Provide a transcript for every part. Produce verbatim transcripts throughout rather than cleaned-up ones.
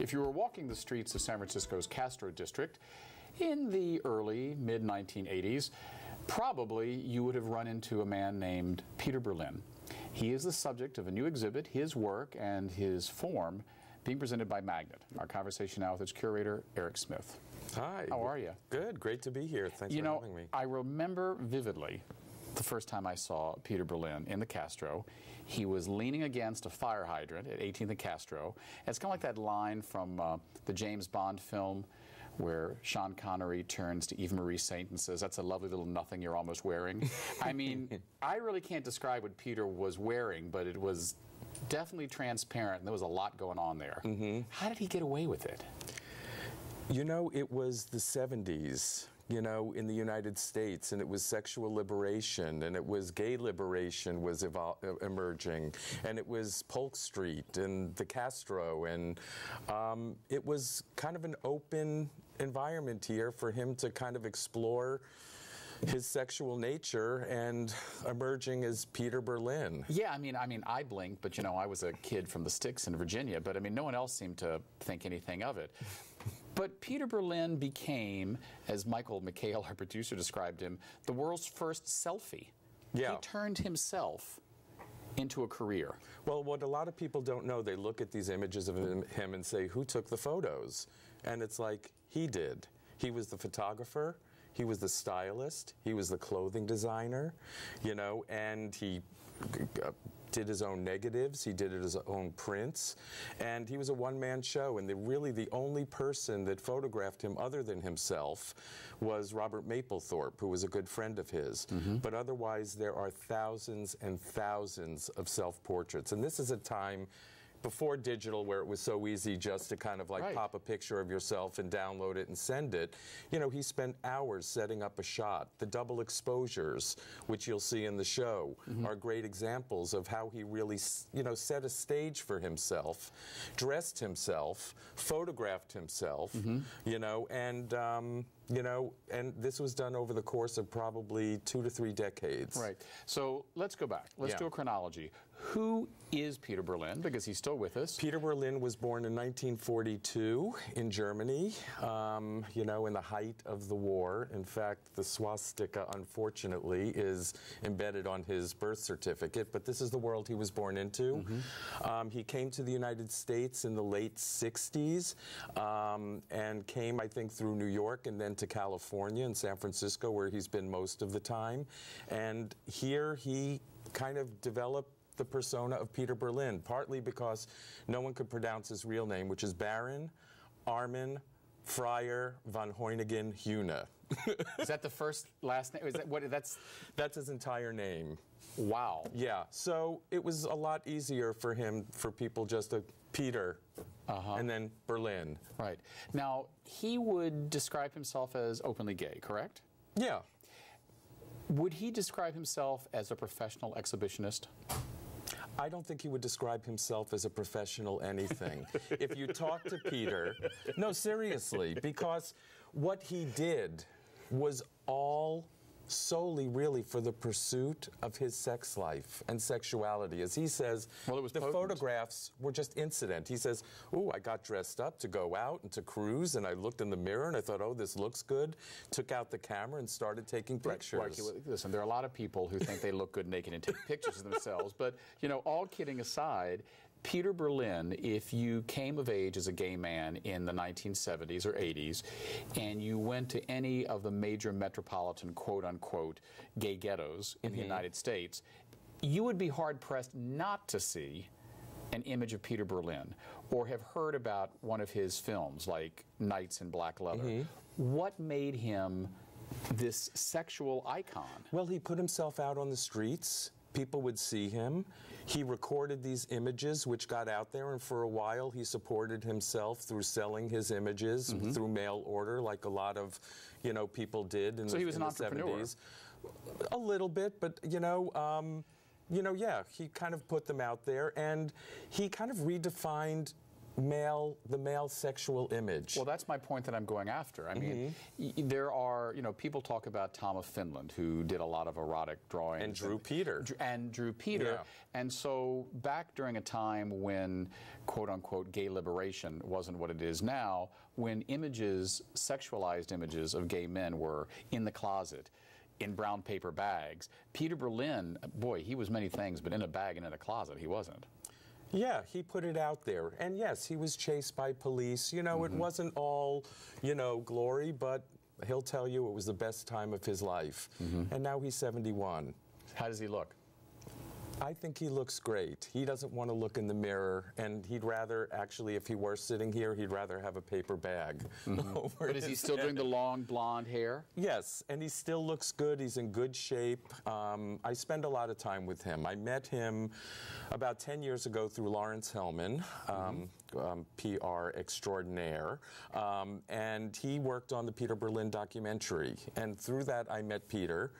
If you were walking the streets of San Francisco's Castro District in the early, mid nineteen eighties, probably you would have run into a man named Peter Berlin. He is the subject of a new exhibit, his work and his form, being presented by Magnet. Our conversation now with its curator, Eric Smith. Hi. How are you? Good. Great to be here. Thanks you for know, having me. I remember vividly the first time I saw Peter Berlin in the Castro. He was leaning against a fire hydrant at eighteenth and Castro. And it's kind of like that line from uh, the James Bond film where Sean Connery turns to Eve Marie Saint and says, "That's a lovely little nothing you're almost wearing." I mean, I really can't describe what Peter was wearing, but it was definitely transparent, and there was a lot going on there. Mm-hmm. How did he get away with it? You know, it was the seventies, you know, in the United States, and it was sexual liberation, and it was gay liberation was emerging, and it was Polk Street and the Castro, and um, it was kind of an open environment here for him to kind of explore his sexual nature and emerging as Peter Berlin. Yeah, I mean, I mean, I blinked, but you know, I was a kid from the sticks in Virginia, but I mean, no one else seemed to think anything of it. But Peter Berlin became, as Michael McHale, our producer, described him, the world's first selfie. Yeah. He turned himself into a career. Well, what a lot of people don't know, they look at these images of him and say, who took the photos? And it's like, he did. He was the photographer. He was the stylist, he was the clothing designer, you know, and he uh, did his own negatives, he did his own prints, and he was a one-man show, and the, really the only person that photographed him other than himself was Robert Mapplethorpe, who was a good friend of his. Mm-hmm. But otherwise, there are thousands and thousands of self-portraits, and this is a time before digital, where it was so easy just to kind of like right. pop a picture of yourself and download it and send it. You know, he spent hours setting up a shot. The double exposures, which you'll see in the show, mm-hmm. are great examples of how he really, you know, set a stage for himself, dressed himself, photographed himself, mm-hmm. you know, and, um, you know, and this was done over the course of probably two to three decades. Right. So let's go back. Let's yeah. do a chronology. Who is Peter Berlin? Because he's still with us. Peter Berlin was born in nineteen forty-two in Germany, um, you know, in the height of the war. In fact, the swastika, unfortunately, is embedded on his birth certificate, but this is the world he was born into. Mm-hmm. um, he came to the United States in the late sixties um, and came, I think, through New York and then to California and San Francisco, where he's been most of the time. And here he kind of developed the persona of Peter Berlin, partly because no one could pronounce his real name, which is Baron Armin Fryer von Hoinegen Huna. Is that the first last name? Is that what? That's that's his entire name. Wow. Yeah. So it was a lot easier for him, for people just to Peter, uh-huh. and then Berlin. Right. Now he would describe himself as openly gay, correct? Yeah. Would he describe himself as a professional exhibitionist? I don't think he would describe himself as a professional anything. If you talk to Peter, no, seriously, because what he did was all solely really for the pursuit of his sex life and sexuality. As he says, well, it was the potent. Photographs were just incident. He says, oh, I got dressed up to go out and to cruise, and I looked in the mirror and I thought, oh, this looks good. Took out the camera and started taking pictures. Right, right. Listen, there are a lot of people who think they look good naked and take pictures of themselves, but, you know, all kidding aside, Peter Berlin, if you came of age as a gay man in the nineteen seventies or eighties, and you went to any of the major metropolitan, quote-unquote, gay ghettos in mm-hmm. the United States, you would be hard-pressed not to see an image of Peter Berlin or have heard about one of his films, like Nights in Black Leather. Mm-hmm. What made him this sexual icon? Well, he put himself out on the streets. People would see him. He recorded these images, which got out there, and for a while he supported himself through selling his images mm-hmm. through mail order, like a lot of, you know, people did in the seventies. So he was an entrepreneur. A little bit, but, you know, um, you know, yeah, he kind of put them out there, and he kind of redefined male, the male sexual image. Well, that's my point that I'm going after. I mean, mm-hmm. there are, you know, people talk about Tom of Finland, who did a lot of erotic drawings. And Drew and, Peter. And Drew Peter. Yeah. And so back during a time when, quote unquote, gay liberation wasn't what it is now, when images, sexualized images of gay men were in the closet, in brown paper bags, Peter Berlin, boy, he was many things, but in a bag and in a closet, he wasn't. Yeah, he put it out there. And yes, he was chased by police. You know, mm-hmm. it wasn't all, you know, glory, but he'll tell you it was the best time of his life. Mm-hmm. And now he's seventy-one. How does he look? I think he looks great. He doesn't want to look in the mirror, and he'd rather, actually, if he were sitting here, he'd rather have a paper bag. Mm-hmm. over But is he still head. doing the long blonde hair? Yes, and he still looks good. He's in good shape. Um, I spend a lot of time with him. I met him about ten years ago through Lawrence Hellman, um, mm-hmm. um, P R extraordinaire, um, and he worked on the Peter Berlin documentary. And through that, I met Peter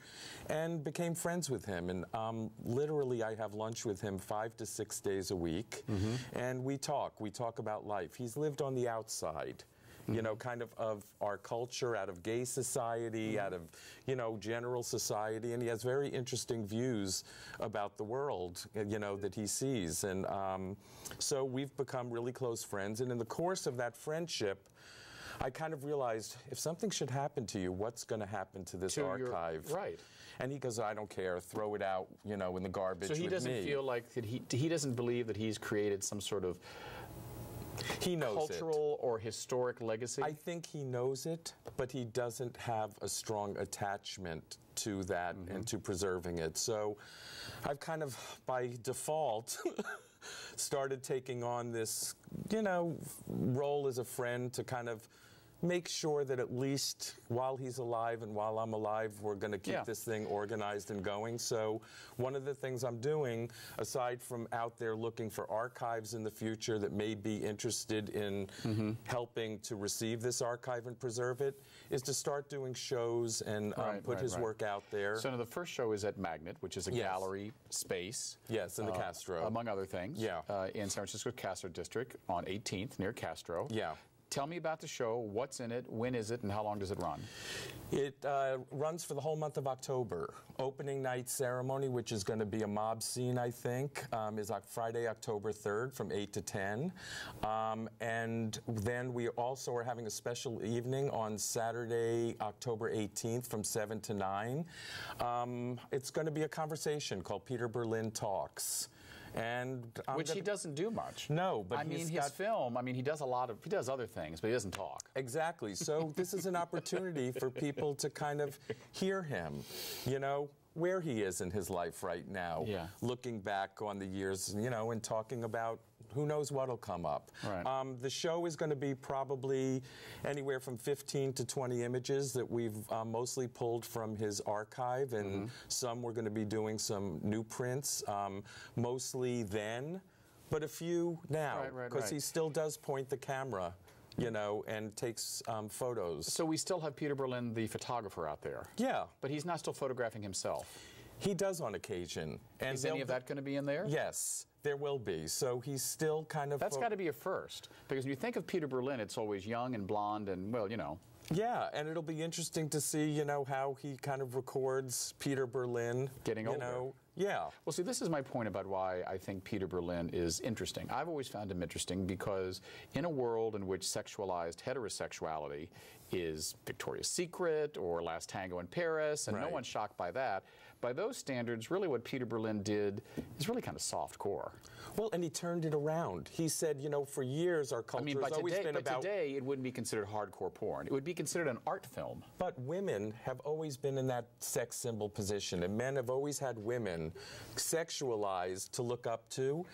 and became friends with him, and um, literally, I I have lunch with him five to six days a week, mm-hmm. and we talk. We talk about life. He's lived on the outside, mm-hmm. you know, kind of of our culture, out of gay society, mm-hmm. out of, you know, general society, and he has very interesting views about the world, you know, that he sees. And um, so we've become really close friends, and in the course of that friendship, I kind of realized, if something should happen to you, what's going to happen to this to archive? Your, right. And he goes, I don't care. Throw it out, you know, in the garbage. So he with doesn't me. feel like that. He he doesn't believe that he's created some sort of he knows cultural it. or historic legacy. I think he knows it, but he doesn't have a strong attachment to that mm-hmm. and to preserving it. So I've kind of, by default, started taking on this, you know, role as a friend to kind of make sure that at least while he's alive and while I'm alive, we're going to keep yeah. this thing organized and going. So one of the things I'm doing, aside from out there looking for archives in the future that may be interested in mm-hmm. helping to receive this archive and preserve it, is to start doing shows and um, right, put right, his right. work out there. So now the first show is at Magnet, which is a yes. gallery space. Yes, in the uh, Castro. Among other things. Yeah. Uh, in San Francisco Castro District on eighteenth, near Castro. Yeah. Tell me about the show, what's in it, when is it, and how long does it run? It uh, runs for the whole month of October. Opening night ceremony, which is going to be a mob scene, I think, um, is on Friday, October third from eight to ten. Um, and then we also are having a special evening on Saturday, October eighteenth from seven to nine. Um, it's going to be a conversation called Peter Berlin Talks. And I'm Which he doesn't do much. No, but I mean, he's got his film, I mean, he does a lot of, he does other things, but he doesn't talk. Exactly. So this is an opportunity for people to kind of hear him, you know, where he is in his life right now, yeah. looking back on the years, you know, and talking about who knows what'll come up. Right. Um, the show is going to be probably anywhere from fifteen to twenty images that we've uh, mostly pulled from his archive, and mm-hmm. some we're going to be doing some new prints, um, mostly then, but a few now, because right, right, right. he still does point the camera. You know, and takes um, photos. So we still have Peter Berlin, the photographer, out there. Yeah. But he's not still photographing himself. He does on occasion. And is any of that going to be in there? Yes, there will be. So he's still kind of... That's got to be a first. Because when you think of Peter Berlin, it's always young and blonde and, well, you know... Yeah, and it'll be interesting to see, you know, how he kind of records Peter Berlin. Getting older. You know, yeah. Well, see, this is my point about why I think Peter Berlin is interesting. I've always found him interesting because in a world in which sexualized heterosexuality is Victoria's Secret or Last Tango in Paris, and right. no one's shocked by that, by those standards, really what Peter Berlin did is really kind of soft core. Well, and he turned it around. He said, you know, for years our culture I mean, has always today, been but about... today, it wouldn't be considered hardcore porn. It would be considered an art film. But women have always been in that sex symbol position, and men have always had women sexualized to look up to.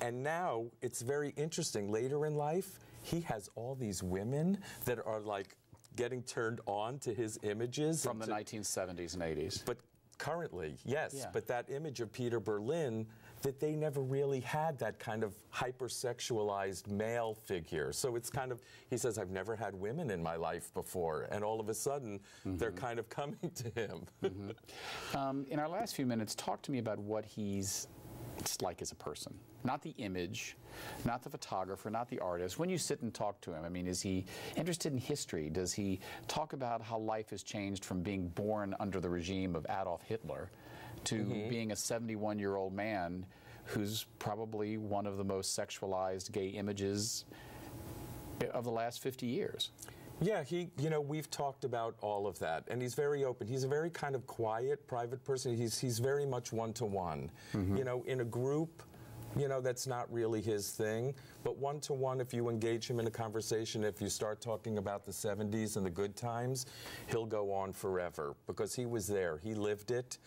And now it's very interesting. Later in life, he has all these women that are like getting turned on to his images. From the nineteen seventies and eighties. But currently, yes, yeah. but that image of Peter Berlin, that they never really had that kind of hypersexualized male figure. So it's kind of, he says, I've never had women in my life before, and all of a sudden, mm-hmm. they're kind of coming to him. Mm-hmm. um, in our last few minutes, talk to me about what he's it's like as a person. Not the image, not the photographer, not the artist. When you sit and talk to him, I mean, is he interested in history? Does he talk about how life has changed from being born under the regime of Adolf Hitler to mm-hmm. being a seventy-one-year-old man who's probably one of the most sexualized gay images of the last fifty years? Yeah, he, you know, we've talked about all of that, and he's very open. He's a very kind of quiet, private person. He's, he's very much one-to-one. Mm-hmm. You know, in a group, you know, that's not really his thing, but one-to-one, if you engage him in a conversation, if you start talking about the seventies and the good times, he'll go on forever, because he was there. He lived it,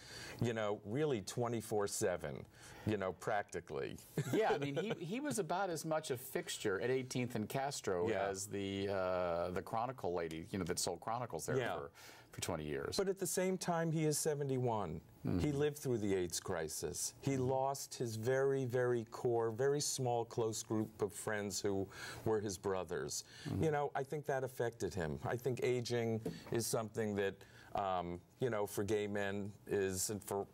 you know, really twenty-four seven, you know, practically. Yeah, I mean, he, he was about as much a fixture at eighteenth and Castro yeah. as the, uh, the Chronicle lady, you know, that sold Chronicles there yeah. for, for twenty years. But at the same time, he is seventy-one. Mm-hmm. He lived through the AIDS crisis. He lost his very, very core, very small, close group of friends who were his brothers. Mm-hmm. You know, I think that affected him. I think aging is something that, um, you know, for gay men is, and for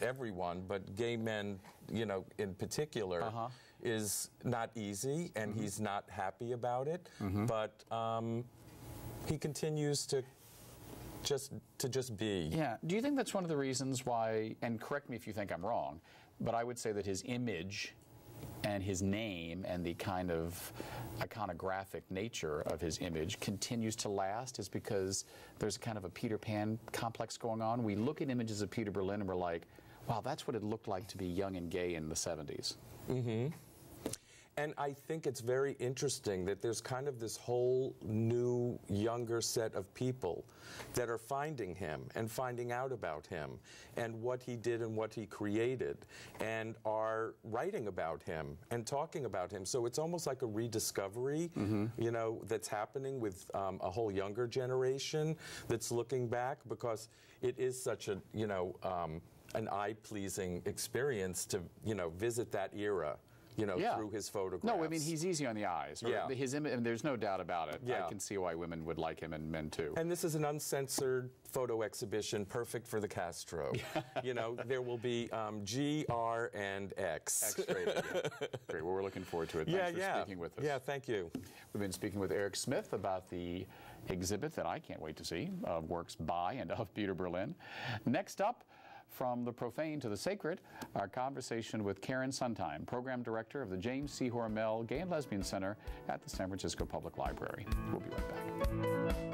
everyone, but gay men, you know, in particular, uh-huh. is not easy, and mm-hmm. he's not happy about it, mm-hmm. but um, he continues to just to just be. Yeah. Do you think that's one of the reasons why, and correct me if you think I'm wrong, but I would say that his image and his name and the kind of iconographic nature of his image continues to last is because there's kind of a Peter Pan complex going on. We look at images of Peter Berlin and we're like, wow, that's what it looked like to be young and gay in the seventies. Mm-hmm. And I think it's very interesting that there's kind of this whole new, younger set of people that are finding him and finding out about him and what he did and what he created and are writing about him and talking about him. So it's almost like a rediscovery, mm-hmm. you know, that's happening with um, a whole younger generation that's looking back, because it is such a, you know, um, an eye-pleasing experience to, you know, visit that era. You know, yeah. through his photographs. No, I mean, he's easy on the eyes. Yeah. His image, I mean, there's no doubt about it. Yeah. I can see why women would like him, and men too. And this is an uncensored photo exhibition, perfect for the Castro. You know, there will be um, G, R, and X. X-rated, yeah. Great, well, we're looking forward to it. Thanks yeah, for yeah. speaking with us. Yeah, thank you. We've been speaking with Eric Smith about the exhibit that I can't wait to see, uh, works by and of Peter Berlin. Next up, from the profane to the sacred, our conversation with Karen Suntime, Program Director of the James C. Hormel Gay and Lesbian Center at the San Francisco Public Library. We'll be right back.